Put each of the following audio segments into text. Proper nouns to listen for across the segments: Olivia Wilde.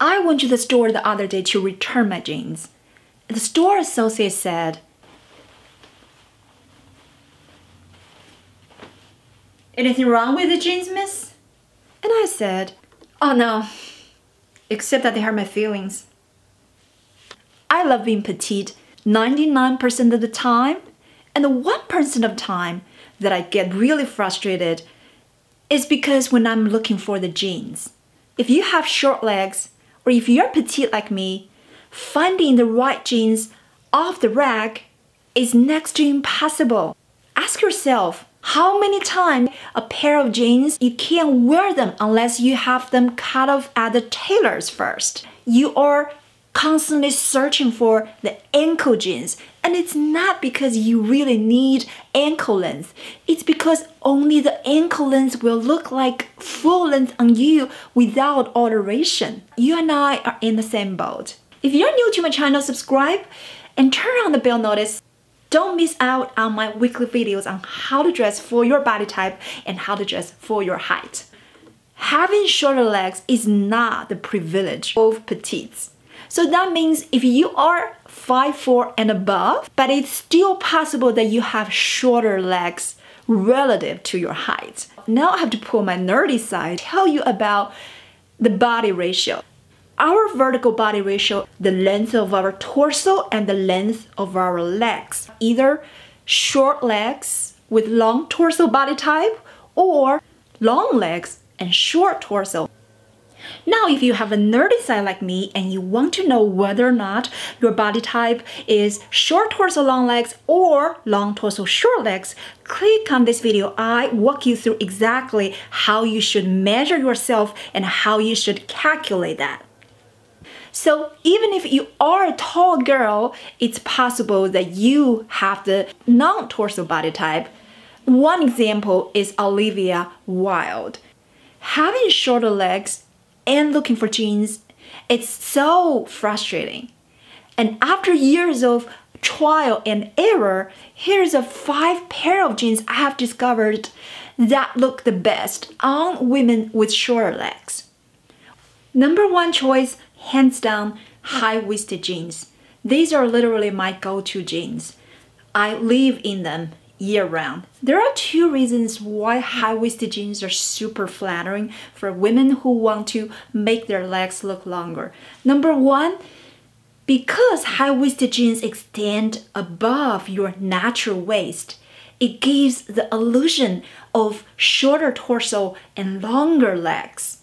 I went to the store the other day to return my jeans. The store associate said, "Anything wrong with the jeans, miss?" And I said, "Oh no, except that they hurt my feelings." I love being petite 99% of the time, and the 1% of time that I get really frustrated is because when I'm looking for the jeans. If you have short legs, or if you're petite like me, finding the right jeans off the rack is next to impossible. Ask yourself how many times a pair of jeans you can't wear them unless you have them cut off at the tailor's first. You are constantly searching for the ankle jeans, and it's not because you really need ankle length. It's because only the ankle length will look like full length on you without alteration. You and I are in the same boat. If you're new to my channel, subscribe and turn on the bell notice. Don't miss out on my weekly videos on how to dress for your body type and how to dress for your height. Having shorter legs is not the privilege of petites. So that means if you are 5'4" and above, but it's still possible that you have shorter legs relative to your height. Now I have to pull my nerdy side, tell you about the body ratio. Our vertical body ratio, the length of our torso and the length of our legs. Either short legs with long torso body type or long legs and short torso. Now, if you have a nerdy side like me and you want to know whether or not your body type is short torso, long legs or long torso, short legs, click on this video. I walk you through exactly how you should measure yourself and how you should calculate that. So even if you are a tall girl, it's possible that you have the non-torso body type. One example is Olivia Wilde. Having shorter legs and looking for jeans, it's so frustrating. And after years of trial and error, here's a 5 pair of jeans I have discovered that look the best on women with shorter legs. Number one choice, hands down, high-waisted jeans. These are literally my go-to jeans. I live in them year-round. There are 2 reasons why high-waisted jeans are super flattering for women who want to make their legs look longer. Number one, because high-waisted jeans extend above your natural waist, it gives the illusion of shorter torso and longer legs.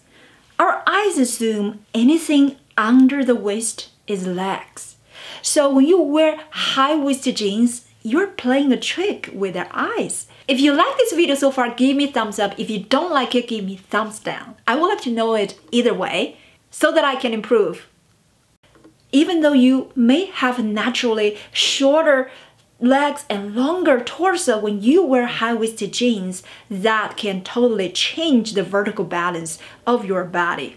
Our eyes assume anything under the waist is legs. So when you wear high-waisted jeans, you're playing a trick with their eyes. If you like this video so far, give me a thumbs up. If you don't like it, give me a thumbs down. I would like to know it either way so that I can improve. Even though you may have naturally shorter legs and longer torso, when you wear high-waisted jeans, that can totally change the vertical balance of your body.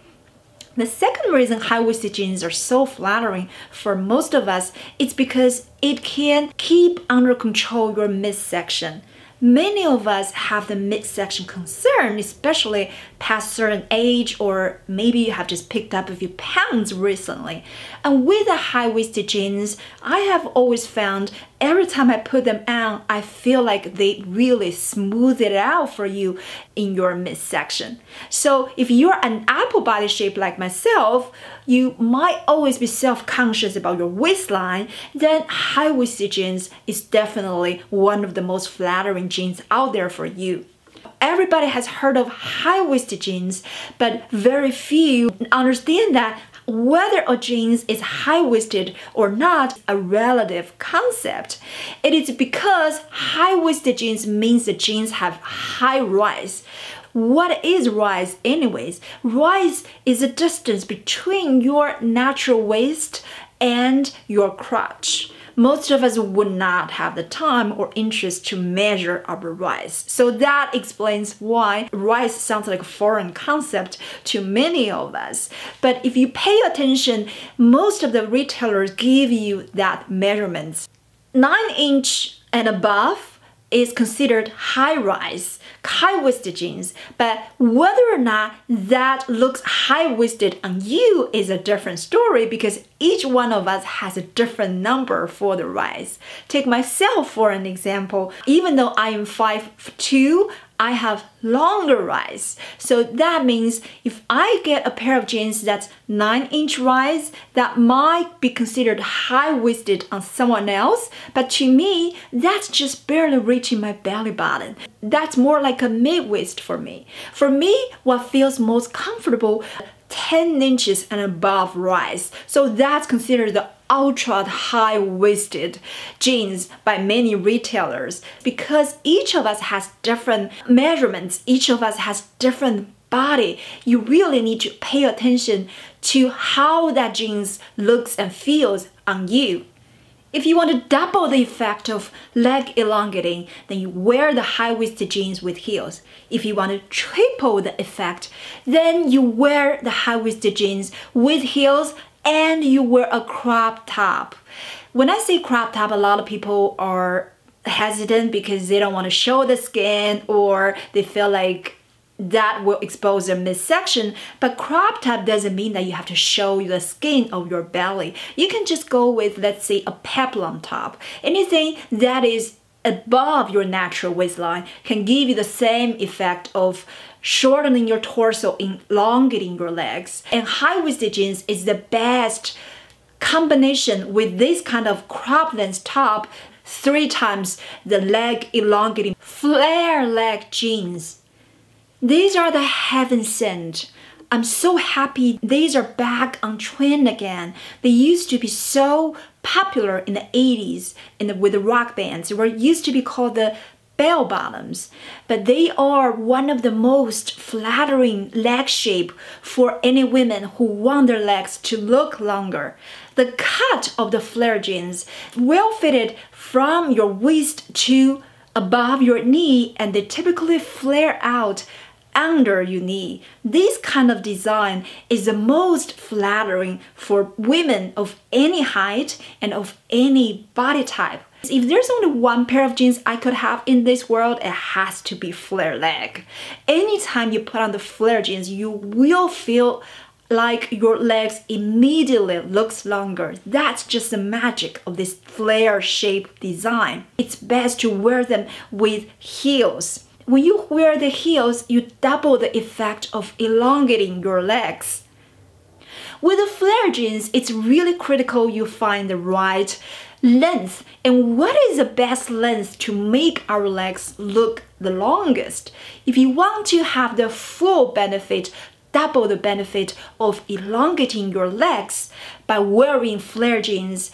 The second reason high-waisted jeans are so flattering for most of us is because it can keep under control your midsection. Many of us have the midsection concern, especially past certain age, or maybe you have just picked up a few pounds recently. And with the high-waisted jeans, I have always found every time I put them on, I feel like they really smooth it out for you in your midsection. So if you're an apple body shape like myself, you might always be self-conscious about your waistline, then high-waisted jeans is definitely one of the most flattering jeans out there for you. Everybody has heard of high-waisted jeans, but very few understand that whether a jeans is high-waisted or not, a relative concept. It is because high-waisted jeans means the jeans have high rise. What is rise anyways? Rise is the distance between your natural waist and your crotch. Most of us would not have the time or interest to measure our rise. So that explains why rise sounds like a foreign concept to many of us. But if you pay attention, most of the retailers give you that measurements. 9" and above is considered high-rise, high-waisted jeans, but whether or not that looks high-waisted on you is a different story, because each one of us has a different number for the rise. Take myself for an example. Even though I am 5'2", I have longer rise. So that means if I get a pair of jeans that's 9-inch rise, that might be considered high-waisted on someone else, but to me, that's just barely reaching my belly button. That's more like a mid-waist for me. For me, what feels most comfortable, 10 inches and above rise. So that's considered the ultra high-waisted jeans by many retailers, because each of us has different measurements, each of us has different body. You really need to pay attention to how that jeans looks and feels on you. If you want to double the effect of leg elongating, then you wear the high-waisted jeans with heels. If you want to triple the effect, then you wear the high-waisted jeans with heels and you wear a crop top. When I say crop top, a lot of people are hesitant because they don't want to show the skin or they feel like that will expose their midsection, but crop top doesn't mean that you have to show the skin of your belly. You can just go with, let's say, a peplum top. Anything that is above your natural waistline can give you the same effect of shortening your torso, elongating your legs. And high-waisted jeans is the best combination with this kind of crop length top, 3 times the leg elongating flare leg jeans. These are the heaven sent. I'm so happy these are back on trend again. They used to be so popular in the 80s with the rock bands. They were used to be called the bell bottoms, but they are one of the most flattering leg shape for any women who want their legs to look longer. The cut of the flare jeans, well fitted from your waist to above your knee, and they typically flare out under your knee. This kind of design is the most flattering for women of any height and of any body type. If there's only one pair of jeans I could have in this world, it has to be flare leg. Anytime you put on the flare jeans, you will feel like your legs immediately looks longer. That's just the magic of this flare shape design. It's best to wear them with heels. When you wear the heels, you double the effect of elongating your legs. With the flare jeans, it's really critical you find the right length. And what is the best length to make our legs look the longest? If you want to have the full benefit, double the benefit of elongating your legs by wearing flare jeans.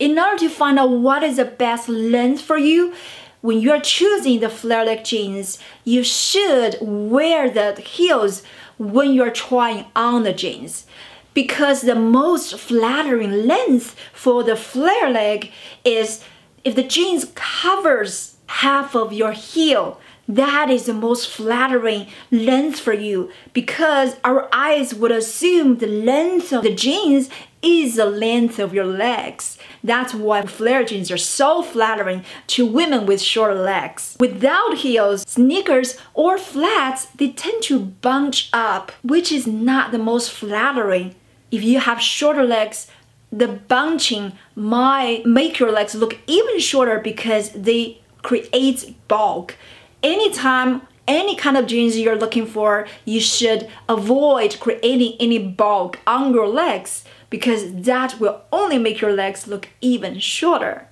In order to find out what is the best length for you, when you're choosing the flare leg jeans, you should wear the heels when you're trying on the jeans, because the most flattering length for the flare leg is if the jeans covers half of your heel. That is the most flattering length for you, because our eyes would assume the length of the jeans is the length of your legs. That's why flare jeans are so flattering to women with short legs. Without heels, sneakers or flats, they tend to bunch up, which is not the most flattering. If you have shorter legs, the bunching might make your legs look even shorter because they create bulk. Anytime, any kind of jeans you're looking for, you should avoid creating any bulk on your legs, because that will only make your legs look even shorter.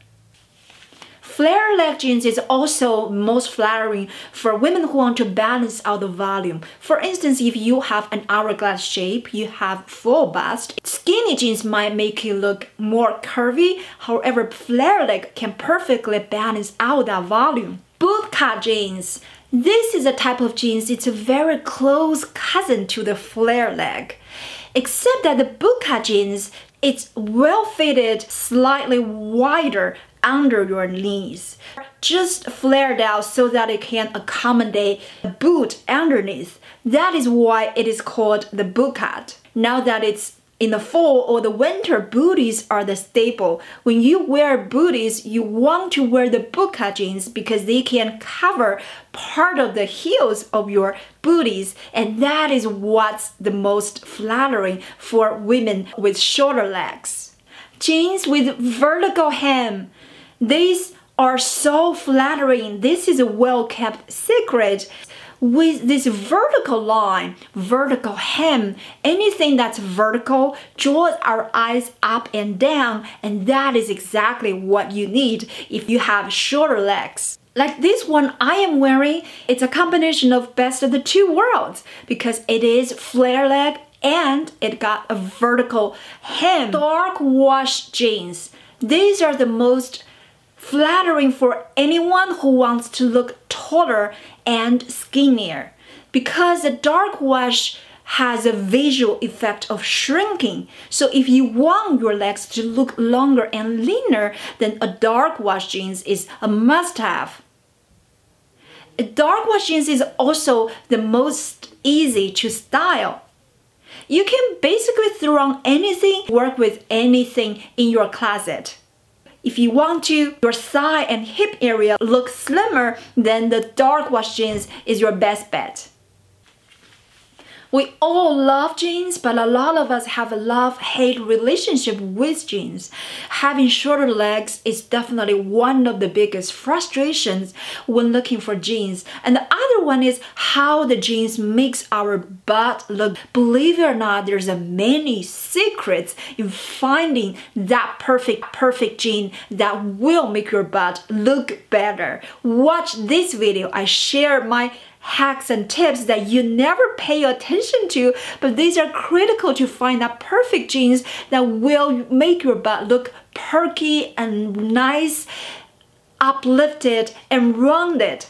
Flare leg jeans is also most flattering for women who want to balance out the volume. For instance, if you have an hourglass shape, you have full bust, skinny jeans might make you look more curvy. However, flare leg can perfectly balance out that volume. Bootcut jeans. This is a type of jeans, it's a very close cousin to the flare leg. Except that the bootcut jeans, it's well-fitted, slightly wider under your knees. Just flared out so that it can accommodate a boot underneath. That is why it is called the bootcut. Now that it's In the fall or the winter, booties are the staple. When you wear booties, you want to wear the bootcut jeans because they can cover part of the heels of your booties, and that is what's the most flattering for women with shorter legs. Jeans with vertical hem. These are so flattering. This is a well-kept secret. With this vertical line, vertical hem, anything that's vertical draws our eyes up and down, and that is exactly what you need if you have shorter legs. Like this one I am wearing, it's a combination of best of the two worlds because it is flare leg and it got a vertical hem. Dark wash jeans. These are the most flattering for anyone who wants to look taller and skinnier, because the dark wash has a visual effect of shrinking. So if you want your legs to look longer and leaner, then a dark wash jeans is a must-have. A dark wash jeans is also the most easy to style. You can basically throw on anything, work with anything in your closet. If you want to your thigh and hip area look slimmer, then the dark wash jeans is your best bet. We all love jeans, but a lot of us have a love-hate relationship with jeans. Having shorter legs is definitely one of the biggest frustrations when looking for jeans. And the other one is how the jeans makes our butt look. Believe it or not, there's many secrets in finding that perfect jean that will make your butt look better. Watch this video. I share my hacks and tips that you never pay attention to, but these are critical to find that perfect jeans that will make your butt look perky and nice, uplifted and rounded.